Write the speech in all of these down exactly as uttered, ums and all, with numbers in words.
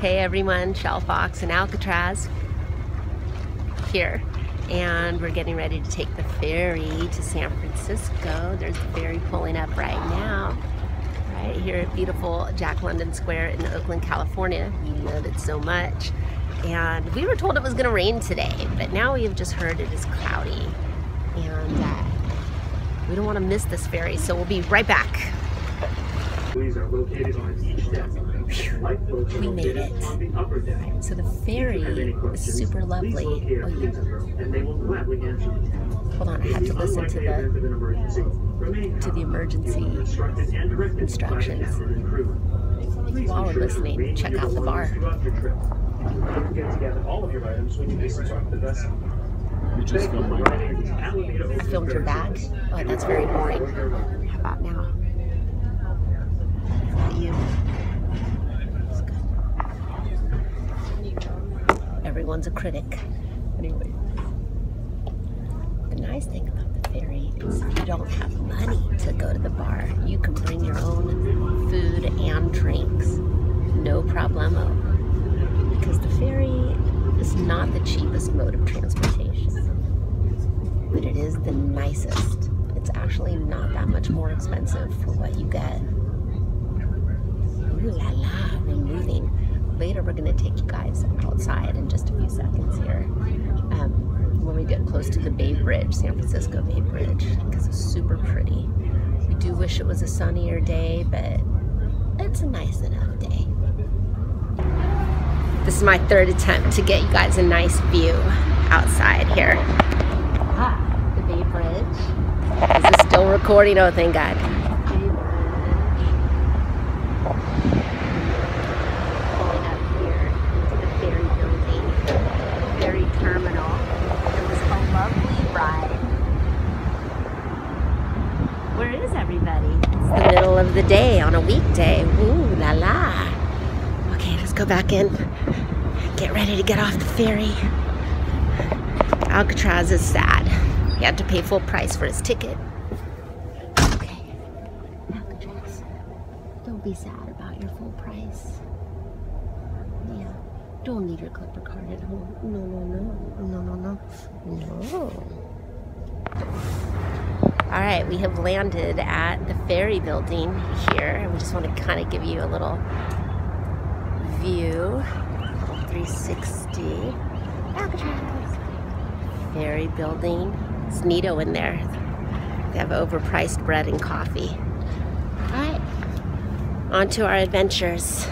Hey everyone, Shell Fox in Alcatraz here, and we're getting ready to take the ferry to San Francisco. There's the ferry pulling up right now, right here at beautiful Jack London Square in Oakland, California. We love it so much. And we were told it was going to rain today, but now we've just heard it is cloudy, and uh, we don't want to miss this ferry, so we'll be right back. These are located on each deck. We made it. So the ferry is super lovely. Oh, yeah. Hold on, I have to listen to the to the emergency instructions. While we're listening, check out the bar. You just filmed my filmed your back. Oh, that's very boring. How about now? How about you? Everyone's a critic. Anyway, the nice thing about the ferry is you don't have money to go to the bar. You can bring your own food and drinks, no problemo, because the ferry is not the cheapest mode of transportation, but it is the nicest. It's actually not that much more expensive for what you get. Ooh la la, we're moving. Later we're going to take you guys outside in just a few seconds here um, when we get close to the Bay Bridge, San Francisco Bay Bridge, because it's super pretty. We do wish it was a sunnier day, but it's a nice enough day. This is my third attempt to get you guys a nice view outside here. Ah, the Bay Bridge. Is it still recording? Oh, thank God. The day on a weekday. Ooh la la. Okay, let's go back in. Get ready to get off the ferry. Alcatraz is sad. He had to pay full price for his ticket. Okay. Alcatraz, don't be sad about your full price. Yeah. Don't leave your Clipper card at home. No, no, no. No, no, no. No. All right, we have landed at the Ferry Building here, and we just want to kind of give you a little view, three sixty, Alcatraz, Ferry Building. It's neato in there. They have overpriced bread and coffee. All right, on to our adventures.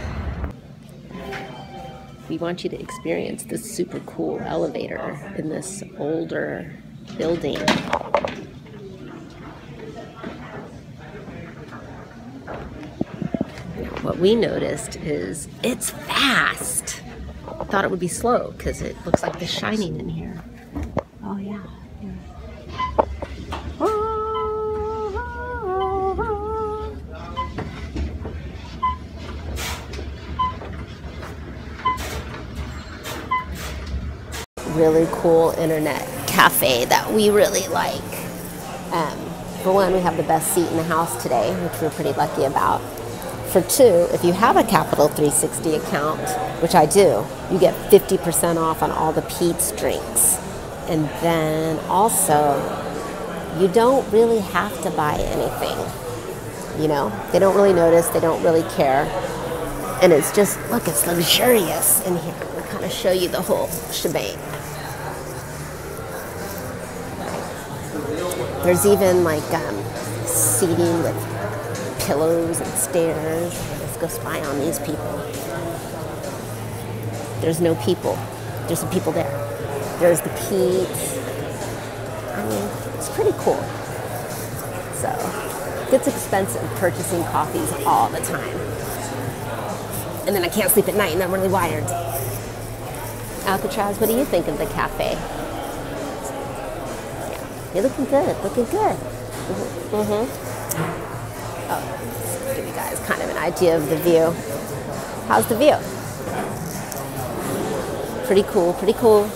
We want you to experience this super cool elevator in this older building. What we noticed is it's fast. I thought it would be slow because it looks like The Shining in here. Oh yeah. yeah. Oh, oh, oh. Really cool internet cafe that we really like. Um, for one, we have the best seat in the house today, which we're pretty lucky about. For two, if you have a Capital three sixty account, which I do, you get fifty percent off on all the Pete's drinks. And then also, you don't really have to buy anything. You know, they don't really notice, they don't really care. And it's just, look, it's luxurious in here. We'll kind of show you the whole shebang. There's even like um, seating with pillows and stairs. Let's go spy on these people. There's no people. There's some people there. There's the Pete's. I mean, it's pretty cool. So, it's expensive purchasing coffees all the time. And then I can't sleep at night and I'm really wired. Alcatraz, what do you think of the cafe? Yeah. You're looking good, looking good. Mm-hmm. Mm-hmm. Oh, give you guys kind of an idea of the view. How's the view? Pretty cool, pretty cool.